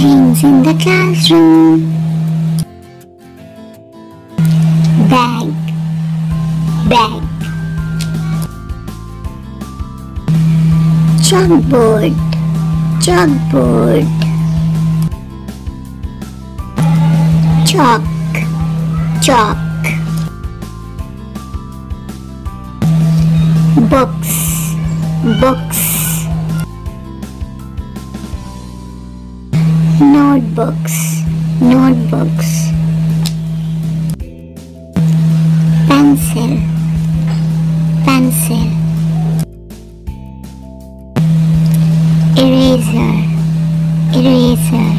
hangs in the classroom. Bag, bag. Chalkboard, chalkboard. Chalk, chalk. Books, books. Notebooks, notebooks. Pencil, pencil. Eraser, eraser.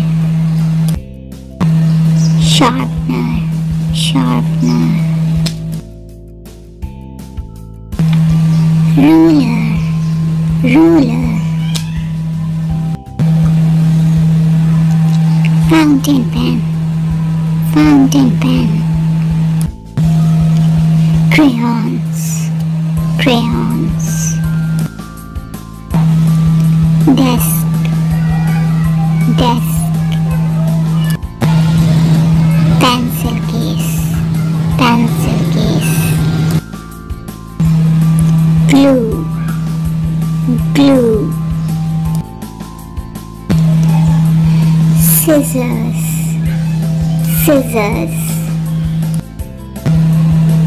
Sharpener, sharpener. Ruler, ruler. Fountain pen, fountain pen. Crayons, crayons. Desk, desk. Pencil case, pencil case. Glue, glue. Scissors, scissors.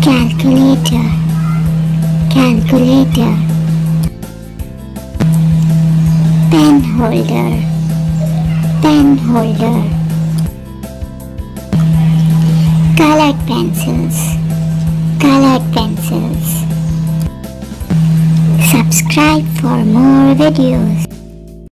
Calculator, calculator. Pen holder, pen holder. Colored pencils, colored pencils. Subscribe for more videos.